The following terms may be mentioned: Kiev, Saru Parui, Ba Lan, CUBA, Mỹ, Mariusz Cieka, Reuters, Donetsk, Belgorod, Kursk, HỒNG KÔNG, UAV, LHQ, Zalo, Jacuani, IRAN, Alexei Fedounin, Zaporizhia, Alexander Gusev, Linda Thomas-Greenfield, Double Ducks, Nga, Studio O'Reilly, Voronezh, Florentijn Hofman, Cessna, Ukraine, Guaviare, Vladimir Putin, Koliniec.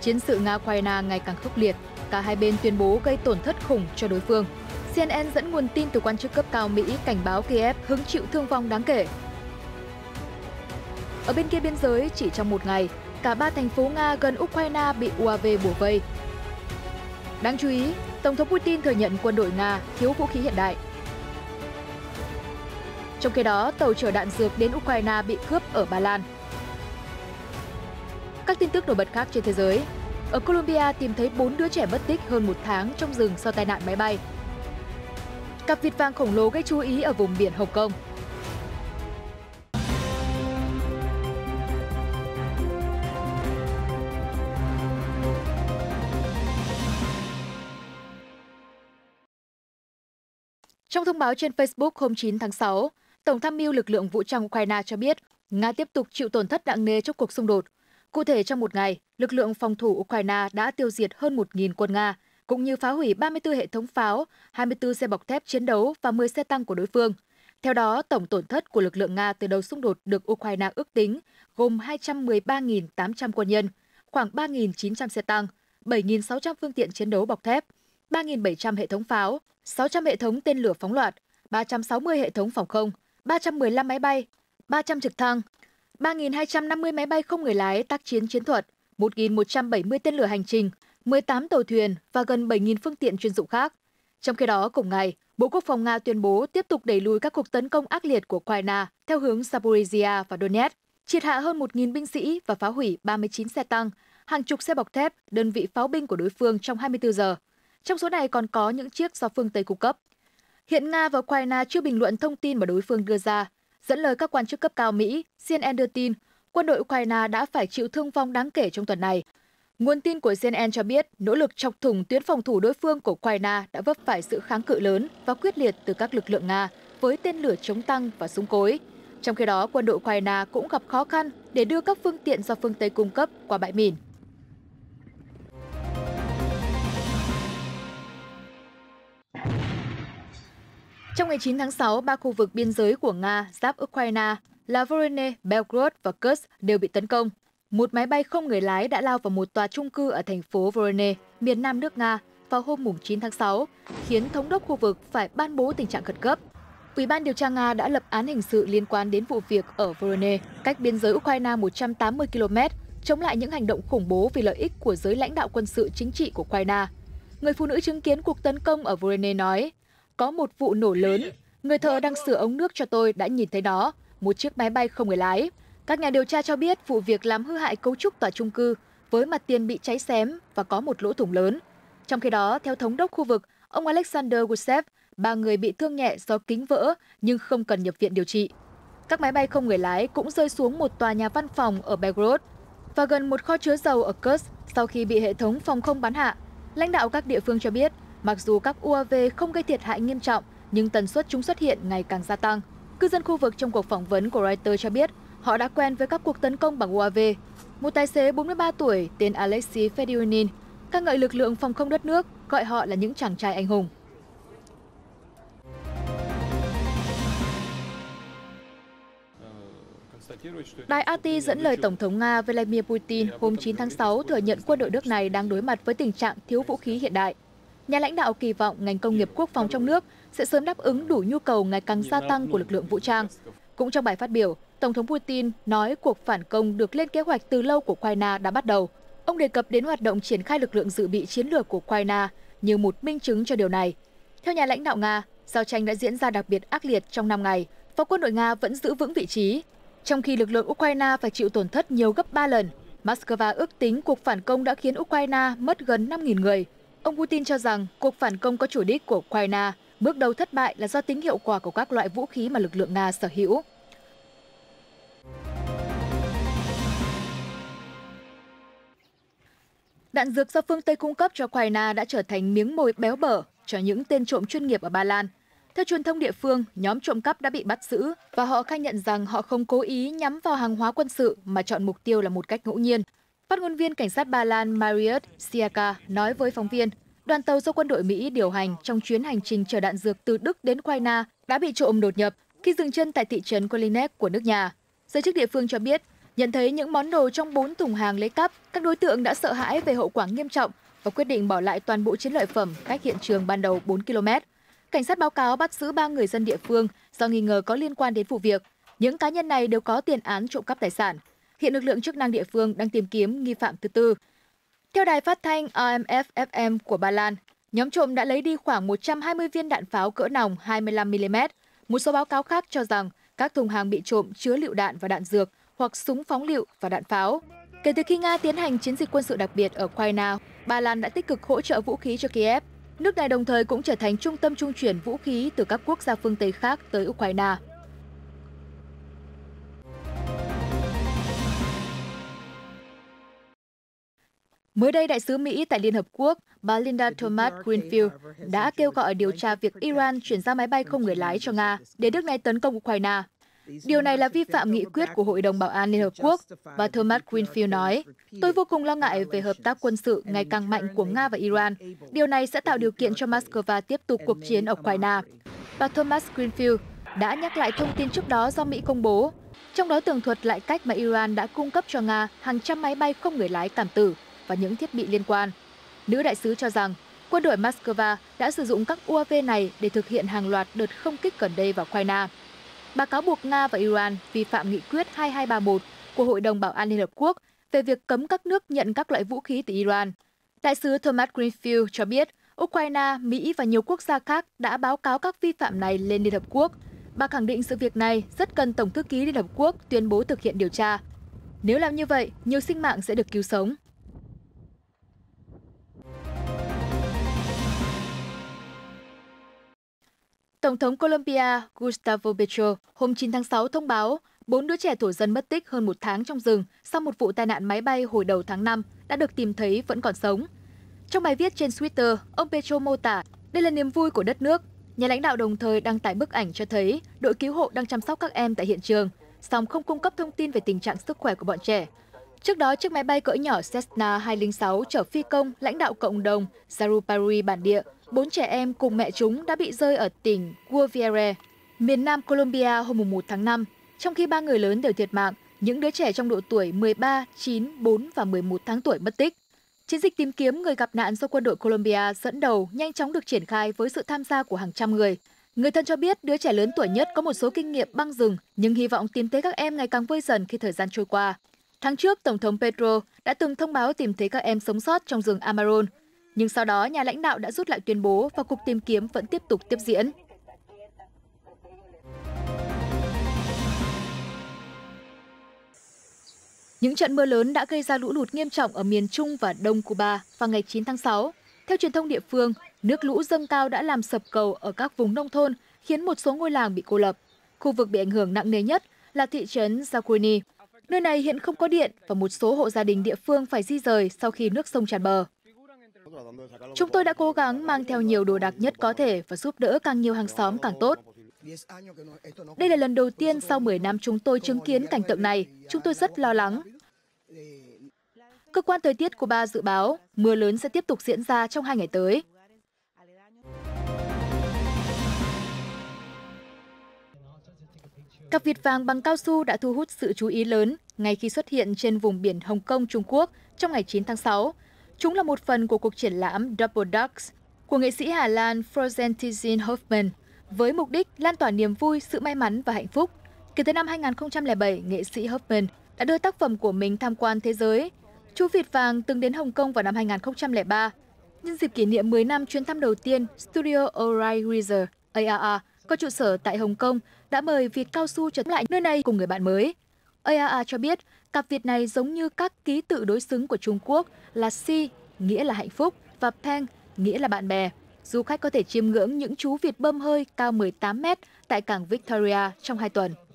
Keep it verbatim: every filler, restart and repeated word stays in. Chiến sự Nga-Ukraine ngày càng khốc liệt, cả hai bên tuyên bố gây tổn thất khủng cho đối phương. xê en en dẫn nguồn tin từ quan chức cấp cao Mỹ cảnh báo Kiev hứng chịu thương vong đáng kể. Ở bên kia biên giới, chỉ trong một ngày, cả ba thành phố Nga gần Ukraine bị u a vê bủa vây. Đáng chú ý, Tổng thống Putin thừa nhận quân đội Nga thiếu vũ khí hiện đại. Trong khi đó, tàu chở đạn dược đến Ukraine bị cướp ở Ba Lan. Các tin tức nổi bật khác trên thế giới. Ở Colombia tìm thấy bốn đứa trẻ mất tích hơn một tháng trong rừng sau tai nạn máy bay. Cặp vịt vàng khổng lồ gây chú ý ở vùng biển Hồng Kông. Trong thông báo trên Facebook hôm chín tháng sáu, Tổng tham mưu lực lượng vũ trang Ukraine cho biết Nga tiếp tục chịu tổn thất nặng nề trong cuộc xung đột. Cụ thể, trong một ngày, lực lượng phòng thủ Ukraine đã tiêu diệt hơn một nghìn quân Nga, cũng như phá hủy ba mươi tư hệ thống pháo, hai mươi tư xe bọc thép chiến đấu và mười xe tăng của đối phương. Theo đó, tổng tổn thất của lực lượng Nga từ đầu xung đột được Ukraine ước tính gồm hai trăm mười ba nghìn tám trăm quân nhân, khoảng ba nghìn chín trăm xe tăng, bảy nghìn sáu trăm phương tiện chiến đấu bọc thép, ba nghìn bảy trăm hệ thống pháo, sáu trăm hệ thống tên lửa phóng loạt, ba trăm sáu mươi hệ thống phòng không, ba trăm mười lăm máy bay, ba trăm trực thăng, ba nghìn hai trăm năm mươi máy bay không người lái tác chiến chiến thuật, một nghìn một trăm bảy mươi tên lửa hành trình, mười tám tàu thuyền và gần bảy nghìn phương tiện chuyên dụng khác. Trong khi đó, cùng ngày, Bộ Quốc phòng Nga tuyên bố tiếp tục đẩy lùi các cuộc tấn công ác liệt của Ukraine theo hướng Zaporizhia và Donetsk, triệt hạ hơn một nghìn binh sĩ và phá hủy ba mươi chín xe tăng, hàng chục xe bọc thép, đơn vị pháo binh của đối phương trong hai mươi tư giờ. Trong số này còn có những chiếc do phương Tây cung cấp. Hiện Nga và Ukraine chưa bình luận thông tin mà đối phương đưa ra. Dẫn lời các quan chức cấp cao Mỹ, xê en en đưa tin quân đội Ukraine đã phải chịu thương vong đáng kể trong tuần này. Nguồn tin của xê en en cho biết nỗ lực chọc thủng tuyến phòng thủ đối phương của Ukraine đã vấp phải sự kháng cự lớn và quyết liệt từ các lực lượng Nga với tên lửa chống tăng và súng cối. Trong khi đó, quân đội Ukraine cũng gặp khó khăn để đưa các phương tiện do phương Tây cung cấp qua bãi mìn. Trong ngày chín tháng sáu, ba khu vực biên giới của Nga giáp Ukraine là Voronezh, Belgorod và Kursk đều bị tấn công. Một máy bay không người lái đã lao vào một tòa chung cư ở thành phố Voronezh, miền nam nước Nga, vào hôm chín tháng sáu, khiến thống đốc khu vực phải ban bố tình trạng khẩn cấp. Ủy ban điều tra Nga đã lập án hình sự liên quan đến vụ việc ở Voronezh, cách biên giới Ukraine một trăm tám mươi ki lô mét, chống lại những hành động khủng bố vì lợi ích của giới lãnh đạo quân sự chính trị của Ukraine. Người phụ nữ chứng kiến cuộc tấn công ở Voronezh nói: "Có một vụ nổ lớn, người thợ đang sửa ống nước cho tôi đã nhìn thấy nó, một chiếc máy bay không người lái." Các nhà điều tra cho biết vụ việc làm hư hại cấu trúc tòa chung cư với mặt tiền bị cháy xém và có một lỗ thủng lớn. Trong khi đó, theo thống đốc khu vực, ông Alexander Gusev, ba người bị thương nhẹ do kính vỡ nhưng không cần nhập viện điều trị. Các máy bay không người lái cũng rơi xuống một tòa nhà văn phòng ở Belgorod và gần một kho chứa dầu ở Kursk sau khi bị hệ thống phòng không bắn hạ. Lãnh đạo các địa phương cho biết, mặc dù các u a vê không gây thiệt hại nghiêm trọng, nhưng tần suất chúng xuất hiện ngày càng gia tăng. Cư dân khu vực trong cuộc phỏng vấn của Reuters cho biết họ đã quen với các cuộc tấn công bằng u a vê. Một tài xế bốn mươi ba tuổi tên Alexei Fedounin ca ngợi lực lượng phòng không đất nước, gọi họ là những chàng trai anh hùng. Đài a tê dẫn lời Tổng thống Nga Vladimir Putin hôm chín tháng sáu thừa nhận quân đội nước này đang đối mặt với tình trạng thiếu vũ khí hiện đại. Nhà lãnh đạo kỳ vọng ngành công nghiệp quốc phòng trong nước sẽ sớm đáp ứng đủ nhu cầu ngày càng gia tăng của lực lượng vũ trang. Cũng trong bài phát biểu, Tổng thống Putin nói cuộc phản công được lên kế hoạch từ lâu của Ukraine đã bắt đầu. Ông đề cập đến hoạt động triển khai lực lượng dự bị chiến lược của Ukraine như một minh chứng cho điều này. Theo nhà lãnh đạo Nga, giao tranh đã diễn ra đặc biệt ác liệt trong năm ngày và quân đội Nga vẫn giữ vững vị trí, trong khi lực lượng Ukraine phải chịu tổn thất nhiều gấp ba lần. Moscow ước tính cuộc phản công đã khiến Ukraine mất gần năm nghìn người. Ông Putin cho rằng cuộc phản công có chủ đích của Ukraine bước đầu thất bại là do tính hiệu quả của các loại vũ khí mà lực lượng Nga sở hữu. Đạn dược do phương Tây cung cấp cho Ukraine đã trở thành miếng mồi béo bở cho những tên trộm chuyên nghiệp ở Ba Lan. Theo truyền thông địa phương, nhóm trộm cắp đã bị bắt giữ và họ khai nhận rằng họ không cố ý nhắm vào hàng hóa quân sự mà chọn mục tiêu là một cách ngẫu nhiên. Phát ngôn viên cảnh sát Ba Lan Mariusz Cieka nói với phóng viên, đoàn tàu do quân đội Mỹ điều hành trong chuyến hành trình chở đạn dược từ Đức đến Ukraine đã bị trộm đột nhập khi dừng chân tại thị trấn Koliniec của nước nhà. Giới chức địa phương cho biết, Nhận thấy những món đồ trong bốn thùng hàng lấy cắp, các đối tượng đã sợ hãi về hậu quả nghiêm trọng và quyết định bỏ lại toàn bộ chiến lợi phẩm cách hiện trường ban đầu bốn ki lô mét. Cảnh sát báo cáo bắt giữ ba người dân địa phương do nghi ngờ có liên quan đến vụ việc. Những cá nhân này đều có tiền án trộm cắp tài sản. Hiện lực lượng chức năng địa phương đang tìm kiếm nghi phạm thứ tư. Theo đài phát thanh R M F F M của Ba Lan, nhóm trộm đã lấy đi khoảng một trăm hai mươi viên đạn pháo cỡ nòng hai mươi lăm mi li mét. Một số báo cáo khác cho rằng các thùng hàng bị trộm chứa lựu đạn và đạn dược hoặc súng phóng lựu và đạn pháo. Kể từ khi Nga tiến hành chiến dịch quân sự đặc biệt ở Ukraine, Ba Lan đã tích cực hỗ trợ vũ khí cho Kiev. Nước này đồng thời cũng trở thành trung tâm trung chuyển vũ khí từ các quốc gia phương Tây khác tới Ukraine. Mới đây, đại sứ Mỹ tại Liên Hợp Quốc, bà Linda Thomas-Greenfield đã kêu gọi điều tra việc Iran chuyển giao máy bay không người lái cho Nga để nước này tấn công Ukraine. Điều này là vi phạm nghị quyết của Hội đồng Bảo an Liên Hợp Quốc, bà Thomas-Greenfield nói. Tôi vô cùng lo ngại về hợp tác quân sự ngày càng mạnh của Nga và Iran. Điều này sẽ tạo điều kiện cho Moscow tiếp tục cuộc chiến ở Ukraine. Bà Thomas-Greenfield đã nhắc lại thông tin trước đó do Mỹ công bố, trong đó tường thuật lại cách mà Iran đã cung cấp cho Nga hàng trăm máy bay không người lái cảm tử và những thiết bị liên quan. Nữ đại sứ cho rằng quân đội Moscow đã sử dụng các U A V này để thực hiện hàng loạt đợt không kích gần đây vào Ukraine. Bà cáo buộc Nga và Iran vi phạm nghị quyết hai hai ba một của Hội đồng Bảo an Liên Hợp Quốc về việc cấm các nước nhận các loại vũ khí từ Iran. Đại sứ Thomas-Greenfield cho biết Ukraine, Mỹ và nhiều quốc gia khác đã báo cáo các vi phạm này lên Liên Hợp Quốc. Bà khẳng định sự việc này rất cần Tổng thư ký Liên Hợp Quốc tuyên bố thực hiện điều tra. Nếu làm như vậy, nhiều sinh mạng sẽ được cứu sống. Tổng thống Colombia Gustavo Petro hôm chín tháng sáu thông báo bốn đứa trẻ thổ dân mất tích hơn một tháng trong rừng sau một vụ tai nạn máy bay hồi đầu tháng năm đã được tìm thấy vẫn còn sống. Trong bài viết trên Twitter, ông Petro mô tả đây là niềm vui của đất nước. Nhà lãnh đạo đồng thời đăng tải bức ảnh cho thấy đội cứu hộ đang chăm sóc các em tại hiện trường, song không cung cấp thông tin về tình trạng sức khỏe của bọn trẻ. Trước đó, chiếc máy bay cỡ nhỏ Cessna hai không sáu chở phi công lãnh đạo cộng đồng Saru Parui bản địa, bốn trẻ em cùng mẹ chúng đã bị rơi ở tỉnh Guaviare, miền nam Colombia hôm mùng một tháng năm. Trong khi ba người lớn đều thiệt mạng, những đứa trẻ trong độ tuổi mười ba, chín, bốn và mười một tháng tuổi mất tích. Chiến dịch tìm kiếm người gặp nạn do quân đội Colombia dẫn đầu nhanh chóng được triển khai với sự tham gia của hàng trăm người. Người thân cho biết đứa trẻ lớn tuổi nhất có một số kinh nghiệm băng rừng, nhưng hy vọng tìm thấy các em ngày càng vơi dần khi thời gian trôi qua. Tháng trước, Tổng thống Petro đã từng thông báo tìm thấy các em sống sót trong rừng Amaron. Nhưng sau đó, nhà lãnh đạo đã rút lại tuyên bố và cuộc tìm kiếm vẫn tiếp tục tiếp diễn. Những trận mưa lớn đã gây ra lũ lụt nghiêm trọng ở miền Trung và Đông Cuba vào ngày chín tháng sáu. Theo truyền thông địa phương, nước lũ dâng cao đã làm sập cầu ở các vùng nông thôn, khiến một số ngôi làng bị cô lập. Khu vực bị ảnh hưởng nặng nề nhất là thị trấn Jacuani. Nơi này hiện không có điện và một số hộ gia đình địa phương phải di rời sau khi nước sông tràn bờ. Chúng tôi đã cố gắng mang theo nhiều đồ đạc nhất có thể và giúp đỡ càng nhiều hàng xóm càng tốt. Đây là lần đầu tiên sau mười năm chúng tôi chứng kiến cảnh tượng này. Chúng tôi rất lo lắng. Cơ quan thời tiết Cuba dự báo mưa lớn sẽ tiếp tục diễn ra trong hai ngày tới. Cặp vịt vàng bằng cao su đã thu hút sự chú ý lớn ngay khi xuất hiện trên vùng biển Hồng Kông, Trung Quốc trong ngày chín tháng sáu. Chúng là một phần của cuộc triển lãm Double Ducks của nghệ sĩ Hà Lan Florentijn Hofman với mục đích lan tỏa niềm vui, sự may mắn và hạnh phúc. Kể từ năm hai nghìn không trăm lẻ bảy, nghệ sĩ Hofman đã đưa tác phẩm của mình tham quan thế giới. Chú vịt vàng từng đến Hồng Kông vào năm hai nghìn không trăm lẻ ba. Nhân dịp kỷ niệm mười năm chuyến thăm đầu tiên, Studio O'Reilly (A R R) có trụ sở tại Hồng Kông đã mời vịt cao su trở lại nơi này cùng người bạn mới. A R R cho biết cặp vịt này giống như các ký tự đối xứng của Trung Quốc là Si, nghĩa là hạnh phúc, và Peng, nghĩa là bạn bè. Du khách có thể chiêm ngưỡng những chú vịt bơm hơi cao mười tám mét tại cảng Victoria trong hai tuần.